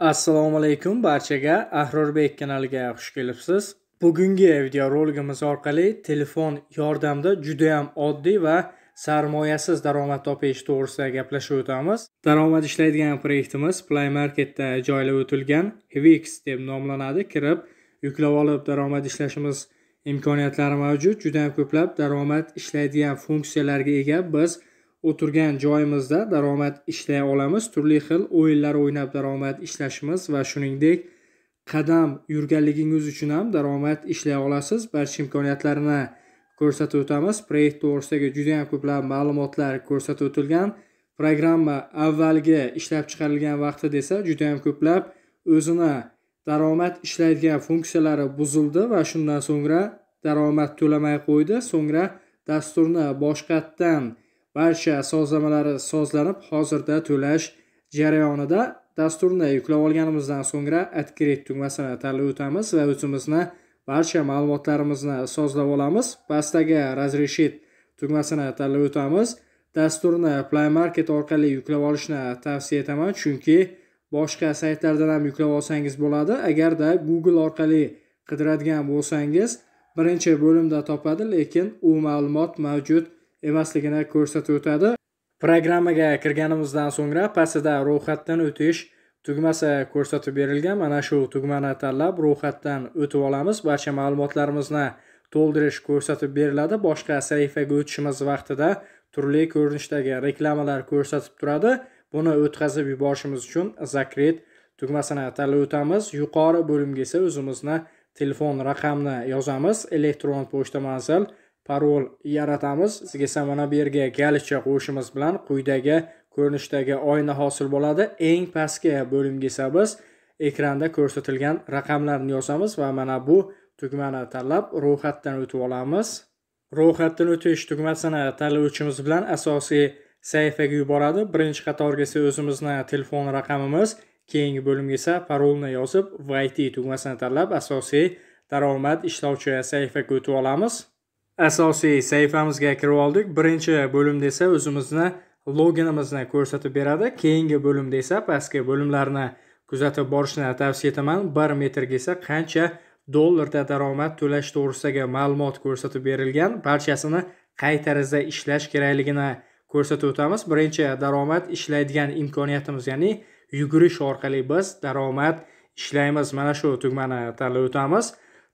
Assalomu alaykum barchaga, Ahror bek kanaliga xush kelibsiz. Bugungi video roligimiz orqali telefon yordamida juda ham oddiy va sarmoyasiz daromad topish to'g'risida gaplashib o'tamiz. Daromad ishlaydigan loyihamiz Play Marketda joylab o'tilgan Wix deb nomlanadi. Kirib, yuklab olib daromad ishlashimiz imkoniyatlari mavjud. Juda ham ko'plab daromad ishlaydigan funksiyalarga ega. Biz o'tirgan joyimizda daromad ishlay olamiz. Turli xil o'yinlar o'ynab daromad ishlashimiz va shuningdek qadam yurganligingiz uchun ham daromad ishlay olasiz. Barcha imkoniyatlarini ko'rsatib o'tamiz. Proyekt to'g'risidagi juda ham ko'plab ma'lumotlar ko'rsatib o'tilgan. Programma avvalgi ishlab chiqarilgan vaqti desa juda ham ko'plab o'zini daromad ishlaydigan funksiyalari buzildi va shundan so'ngra daromad to'lamay qo'ydi. So'ngra dasturni boshqatdan barcha sozlamalari sozlanib, hozirda to'lash jarayonida. Dasturni yuklab olganimizdan so'ngra Add tugmasini tanlab o'tamiz va o'zimizni barcha ma'lumotlarimizni sozlab olamiz. Pastdagi Разрешить tugmasini tanlab o'tamiz. Dasturni Play Market orqali yuklab olishni tavsiya etaman, chunki boshqa saytlardan ham yuklab olsangiz bo'ladi. Agarda Google orqali qidiradigan bo'lsangiz, birinchi bo'limda topadi, lekin u ma'lumot mavjud emasligini ko'rsatib o'tadi. Programmaga kirganimizdan so'ngra pastida ro'yxatdan o'tish tugmasi ko'rsatib berilgan. Mana shu tugmani tanlab ro'yxatdan o'tib olamiz. Barcha ma'lumotlarimizni to'ldirish ko'rsatib beriladi. Boshqa sahifaga o'tishimiz vaqtida turli ko'rinishdagi reklamalar ko'rsatib turadi. Buni o'tkazib yuborishimiz uchun Закрыть tugmasini tanlab o'tamiz. Yuqori bo'limga esa o'zimizni telefon raqamini yozamiz, elektron pochta manzil parol yaratamiz. Sizga mana bu yerga galichcha qo'yishimiz bilan quyidagi ko'rinishdagi oyna hosil bo'ladi. Eng pastki bo'limga esa biz ekranda ko'rsatilgan raqamlarni yozamiz va mana bu tugmani tanlab ro'yxatdan o'tib olamiz. Ro'yxatdan o'tish tugmasini tanlovchimiz bilan asosiy sahifaga yuboradi. Birinchi qatorga esa o'zimizni telefon raqamimiz, keyingi bo'limga esa parolni yozib VT tugmasini tanlab asosiy daromad ishlovchi sahifaga o'tib olamiz. Asosiy sayfamizga kirib oldik. Birinchi bo'limda esa o'zimizni loginimizni ko'rsatib beradi. Keyingi bo'limda esa pastki bo'limlarni kuzatib borishni tavsiya etaman. 1 metrga esa qancha dollarda daromad to'lash to'g'risidagi ma'lumot ko'rsatib berilgan. Barchasini qay tarzda ishlash kerakligini ko'rsatib o'tamiz. Birinchi daromad ishlaydigan imkoniyatimiz, ya'ni yugurish orqali biz daromad ishlaymiz. Mana shu tugmani tanlab o'tamiz.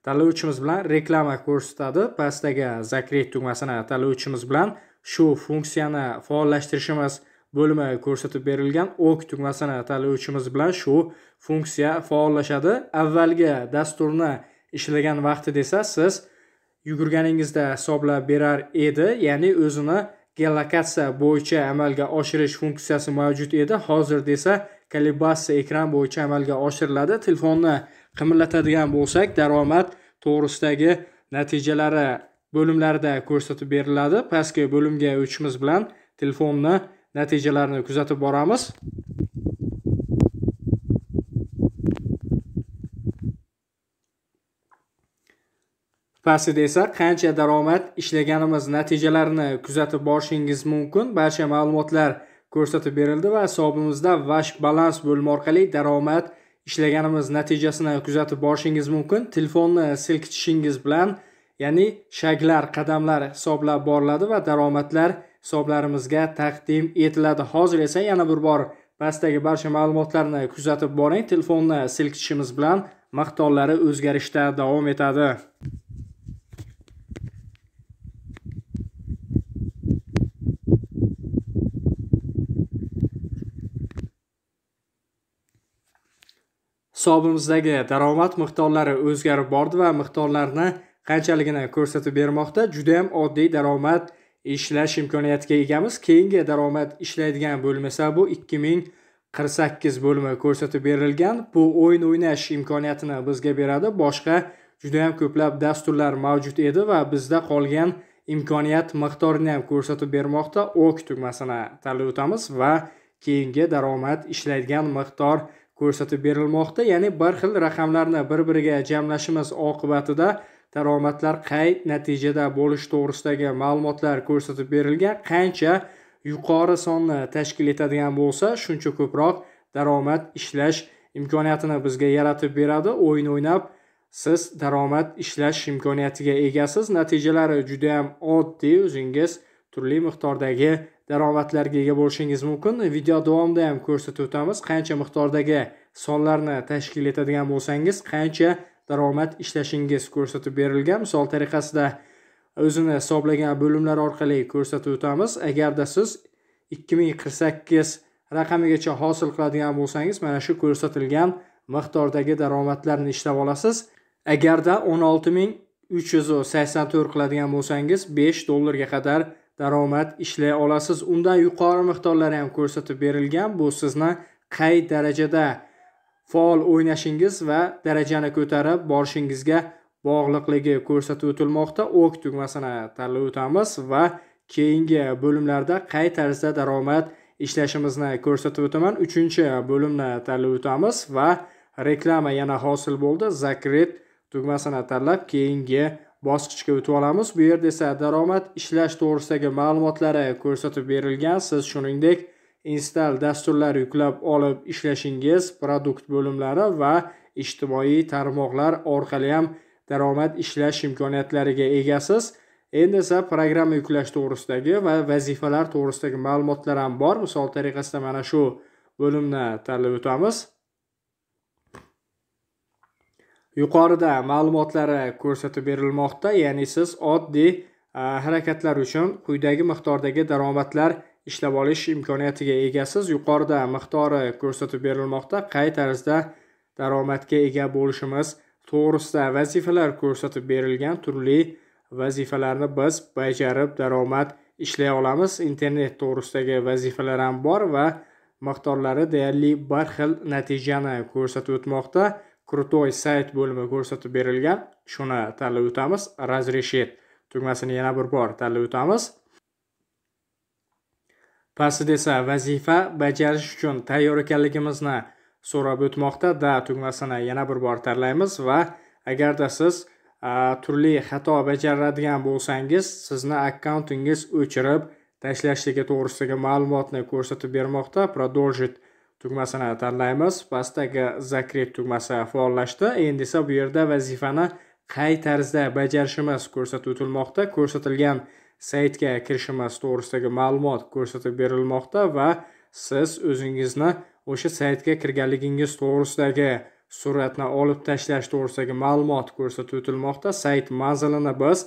Tanlovchimiz bilan reklama ko'rsatadi. Pastdagi Закрыть tugmasini tanlovchimiz bilan shu funksiyani faollashtirishimiz bo'limi ko'rsatib berilgan. OK tugmasini tanlovchimiz bilan shu funksiya faollashadi. Avvalgi dasturni ishlagan vaqtida esa siz yugurganingizda hisoblab berar edi, ya'ni o'zini geolokatsiya bo'yicha amalga oshirish funksiyasi mavjud edi. Hozirda esa kalibratsiya ekran bo'yicha amalga oshiriladi. Telefonni qimirlatadigan bo'lsak, daromad to'g'risidagi natijalari bo'limlarida ko'rsatib beriladi. Pastki bo'limga o'tishimiz bilan telefonni natijalarini kuzatib boramiz. Pastda esa qancha daromad ishlaganimiz natijalarini kuzatib borishingiz mumkin. Barcha ma'lumotlar ko'rsatib berildi va hisobimizda vash balans bo'limi orqali daromad ishlaganimiz natijasini kuzatib borishingiz mumkin. Telefonni silkitishingiz bilan, ya'ni shaglar, qadamlar hisoblab boriladi va daromadlar hisoblarimizga taqdim etiladi. Hozir esa yana bir bor pastdagi barcha ma'lumotlarni kuzatib boring. Telefonni silkitishimiz bilan miqdorlari o'zgarishda davom etadi. Hisobimizdagi daromad miqdorlari o'zgarib bordi va miqdorlarni qanchaligini ko'rsatib bermoqda. Juda ham oddiy daromad ishlash imkoniyatiga egamiz. Keyingi daromad ishlaydigan bo'lim esa bu 2048 bo'limi ko'rsatib berilgan. Bu o'yin o'ynash imkoniyatini bizga beradi. Boshqa juda ham ko'plab dasturlar mavjud edi va bizda qolgan imkoniyat miqdorini ham ko'rsatib bermoqda. OK tugmasini tanlab o'tamiz va keyingi daromad ishlaydigan miqdor ko'rsatib berilmoqda. Ya'ni bir xil raqamlarni bir-biriga jamlashimiz oqibatida daromadlar qay natijada bo'lish to'g'risidagi ma'lumotlar ko'rsatib berilgan. Qancha yuqori sonni tashkil etadigan bo'lsa, shuncha ko'proq daromad ishlash imkoniyatini bizga yaratib beradi. O'yin o'ynab siz daromad ishlash imkoniyatiga egasiz. Natijalari juda ham oddiy. O'zingiz turli miqdordagi daromadlarga ega bo'lishingiz mumkin. Video davomida ham ko'rsatib o'tamiz. Qancha miqdordagi sonlarni tashkil etadigan bo'lsangiz, qancha daromad ishlashingiz ko'rsatib berilgan. Misol tariqasida o'zini hisoblagan bölümler orqali ko'rsatib o'tamiz. Agarda siz 2048 raqamigacha hosil qiladigan bo'lsangiz, mana shu ko'rsatilgan miqdordagi daromadlarni ishlab olasiz. Agarda 16384 qiladigan bo'lsangiz, $5 qadar daromad ishlay olasiz. Undan yuqori miqdorlari ham ko'rsatib berilgan. Bu sizni qay darajada faol o'ynashingiz va darajani ko'tarib borishingizga bog'liqligi ko'rsatib o'tilmoqda. Ok tugmasini tanlab o'tamiz va keyingi bölümlerde qay tarzda daromad ishlashimizni ko'rsatib o'taman. 3-chi bölümni tanlab o'tamiz va reklama yana hosil bo'ldi. Zakret tugmasini tanlab keyingi bosqichga o'tib olamiz. Bu yerda esa daromad ishlash to'g'risidagi ma'lumotlari ko'rsatib berilgan. Siz shuningdek install dasturlar yuklab olib ishlashingiz, produkt bölümleri va ijtimoiy tarmoqlar orqali ham daromad ishlash imkoniyatlariga egasiz. Endi esa programma yuklash to'g'risidagi va vazifalar to'g'risidagi ma'lumotlar ham bor. Misol tariqasida mana shu bo'limni tanlab o'tamiz. Yuqorida ma'lumotlari ko'rsatib berilmoqda, ya'ni siz oddiy harakatlar uchun quyidagi miqdordagi daromadlar ishlab olish imkoniyatiga egasiz. Yuqorida miqdori ko'rsatib berilmoqda. Qay tarzda daromadga ega bo'lishimiz to'g'risida vazifalar ko'rsatib berilgan. Turli vazifalarni biz bajarib daromad ishlay olamiz. Internet to'g'risidagi vazifalar ham bor va miqdorlari deyarli bir xil natijani ko'rsatib o'tmoqda. Krutoy sayt bo'limi ko'rsatib berilgan. Shuni tanlab o'tamiz. Razreshet tugmasini yana bir bor tanlab o'tamiz. Pastda esa vazifa bajarish uchun tayyor ekanligimizni so'rab o'tmoqda. Da tugmasini yana bir bor tanlaymiz va agarda siz turli xato bajaradigan bo'lsangiz, sizni akkauntingiz o'chirib tashlashligi to'g'risidagi ma'lumotni ko'rsatib bermoqda. Продолжить tugmasini tanlaymiz. Pastdagi zakret tugmasi faollashdi. Endi esa bu yerda vazifani qay tarzda bajarishimiz ko'rsatib o'tilmoqda. Ko'rsatilgan saytga kirishimiz to'g'risidagi ma'lumot ko'rsatib berilmoqda va siz o'zingizni o'sha saytga kirganligingiz to'g'risidagi suratni olib tashlash to'g'risidagi ma'lumot ko'rsatib o'tilmoqda. Sayt manzilini biz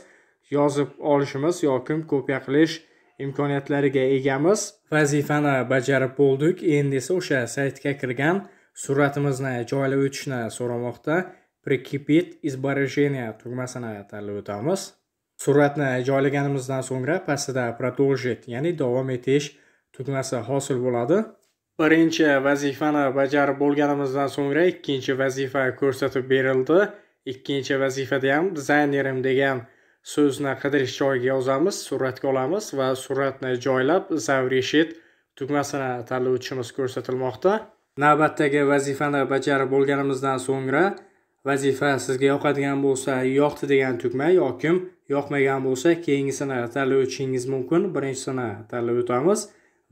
yozib olishimiz yoki kopiya qilish imkoniyatlariga egamiz. Vazifani bajarib bo'ldik. Endi esa o'sha saytga kirgan suratimizni joylab o'tishni so'ramoqda. Прикрепить изображение tugmasini tanlab o'tamiz. Suratni joylaganimizdan so'ngra pastida продолжить, ya'ni davom etish tugmasi hosil bo'ladi. Birinchi vazifani bajarib bo'lganimizdan so'ngra ikkinchi vazifa ko'rsatib berildi. Ikkinchi vazifada ham dizaynerim degan so'zni qidirish joyiga yozamiz, suratga olamiz va suratni joylab zavreshit tugmasini tanlab o'tishimiz ko'rsatilmoqda. Navbatdagi vazifani bajarib bo'lganimizdan so'ngra vazifa sizga yoqadigan bo'lsa yoqdi degan tugma yoki yoqmagan bo'lsa keyingisini tanlab o'tishingiz mumkin. Birinchisini tanlab o'tamiz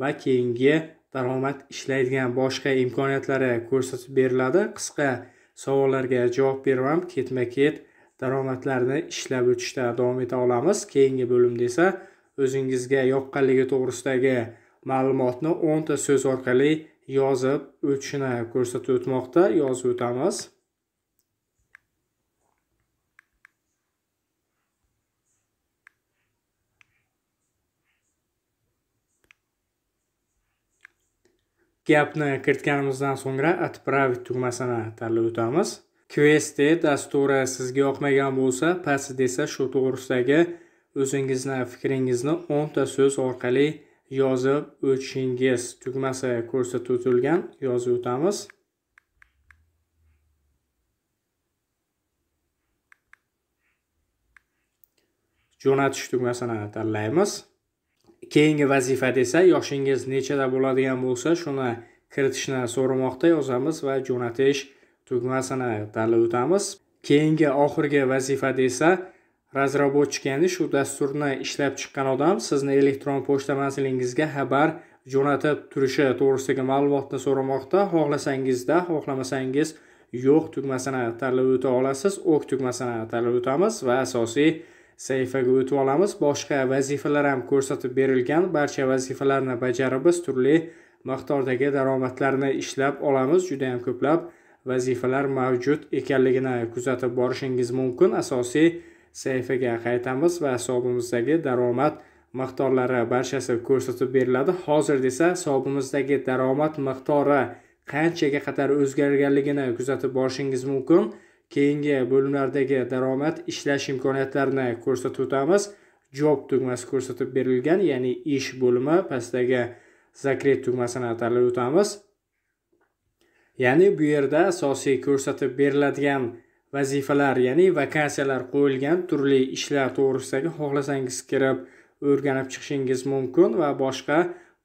va keyingi daromad ishlaydigan boshqa imkoniyatlari ko'rsatib beriladi. Qisqa savollarga javob berib, ketma-ket daromadlarni ishlab o'tishda davom eta olamiz. Keyingi bo'limda esa o'zingizga yoqqanligi to'g'risidagi ma'lumotni 10 ta so'z orqali yozib o'tishni ko'rsatib o'tmoqda. Yozib o'tamiz. Gapni kiritganimizdan so'ngra отправить tugmasini tanlab o'tamiz. Questi dasturi sizga yoqmagan bo'lsa, pastda esa shu to'g'risidagi o'zingizni fikringizni 10 ta so'z orqali yozib o'tishingiz tugmasi ko'rsatib o'tilgan. Yozib o'tamiz. Jo'natish tugmasini tanlaymiz. Keyingi vazifada esa yoshingiz nechada bo'ladigan bo'lsa, shuni kiritishni so'ramoqda. Yozamiz va jo'natish tugmasini tanlab o'tamiz. Keyingi oxirgi vazifada esa разработчик, ya'ni shu dasturni ishlab chiqqan odam sizni elektron pochta manzilingizga xabar jo'natib turishi to'g'risidagi ma'lumotni so'ramoqda. Xohlasangiz-da, xohlamasangiz yo'q tugmasini tanlab o'ta olasiz, o'q tugmasini tanlab o'tamiz va asosiy sahifaga o'tib olamiz. Boshqa vazifalar ham ko'rsatib berilgan. Barcha vazifalarni bajarib biz turli miqdordagi daromadlarni ishlab olamiz. Juda ham ko'plab vazifalar mavjud ekanligini kuzatib borishingiz mumkin. Asosiy sahifaga qaytamiz va hisobimizdagi daromad miqdorlari barchasi ko'rsatib beriladi. Hozir esa hisobimizdagi daromad miqdori qanchaga qadar o'zgarganligini kuzatib borishingiz mumkin. Keyingi bo'limlardagi daromad ishlash imkoniyatlarini ko'rsatib o'tamiz. Job tugmasi ko'rsatib berilgan, ya'ni ish bo'limi, pastdagi zakret tugmasini tanlab o'tamiz. Ya'ni bu yerda asosiy ko'rsatib beriladigan vazifalar, ya'ni vakansiyalar qo'yilgan, turli ishlar to'g'risidagi xohlasangiz kirib o'rganib chiqishingiz mumkin va boshqa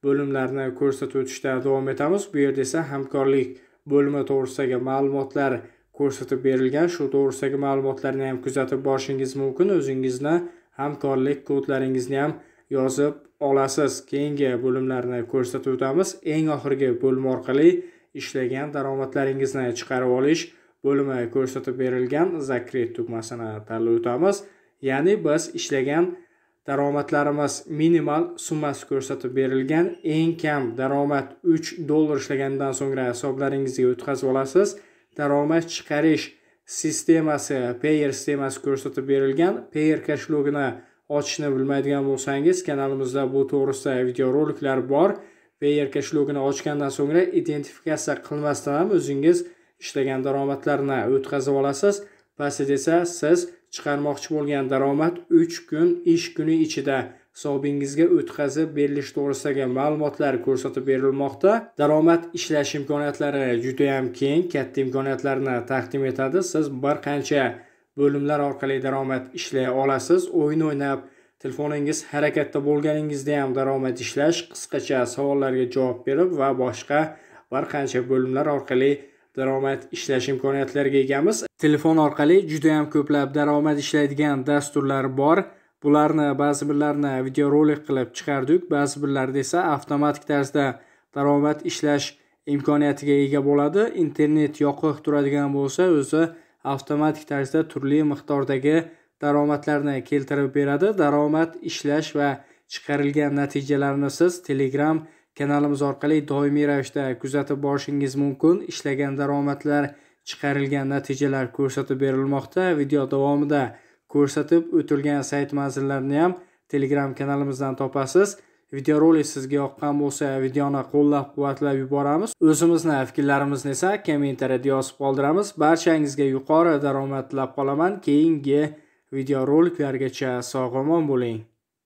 bo'limlarni ko'rsatib o'tishda davom etamiz. Bu yerda esa hamkorlik bo'limi to'g'risidagi ma'lumotlar ko'rsatib berilgan. Shu to'g'risidagi ma'lumotlarni ham kuzatib borishingiz mumkin. O'zingizni hamkorlik kodlaringizni ham yozib olasiz. Keyingi bo'limlarni ko'rsatib o'tamiz. Eng oxirgi bo'lim orqali ishlagan daromadlaringizni chiqarib olish bo'limi ko'rsatib berilgan. Zakret tugmasini tanlab o'tamiz. Ya'ni biz ishlagan daromadlarimiz minimal summasi ko'rsatib berilgan. Eng kam daromad $3 ishlagandan so'ngra hisoblaringizga o'tkazib olasiz. Daromad chiqarish sistemasi, payer sistemasi ko'rsatib berilgan. Payer cashlogini ochishni bilmaydigan bo'lsangiz, kanalimizda bu to'g'risida video roliklar bor. Payer cashlogini ochgandan so'ngra identifikatsiya qilmasdan ham o'zingiz ishlagan daromadlarni o'tkazib olasiz. Pastda esa siz chiqarmoqchi bo'lgan daromad 3 kun ish kuni ichida hisobingizga o'tkazib berilish to'g'risidagi ma'lumotlar ko'rsatib berilmoqda. Daromad ishlash imkoniyatlari juda ham keng, katta imkoniyatlarni taqdim etadi. Siz bir qancha bo'limlar orqali daromad ishlay olasiz. O'yin o'ynab, telefoningiz harakatda bo'lganingizda ham daromad ishlash, qisqacha savollarga javob berib va boshqa bir qancha bo'limlar orqali daromad ishlash imkoniyatlariga egamiz. Telefon orqali juda ham ko'plab daromad ishlaydigan dasturlar bor. Bularni ba'zi birlarini video rolik qilib chiqardik, ba'zi birlarida esa avtomatik tarzda daromad ishlash imkoniyatiga ega bo'ladi. Internet yoqiq turadigan bo'lsa, o'zi avtomatik tarzda turli miqdordagi daromadlarni keltirib beradi. Daromad ishlash va chiqarilgan natijalarni siz Telegram kanalimiz orqali doimiy ravishda kuzatib borishingiz mumkin. Ishlagan daromadlar, chiqarilgan natijalar ko'rsatib berilmoqda. Video davomida ko'rsatib o'tilgan sayt manzillarini ham Telegram kanalimizdan topasiz. Video rolik sizga yoqqan bo'lsa, videoni qo'llab-quvvatlab yuboramiz. O'zimizni fikrlarimizni esa kommentariyada yozib qoldiramiz. Barchangizga yuqori daromad tilab qolaman. Keyingi video roliklargacha sog' omon bo'ling.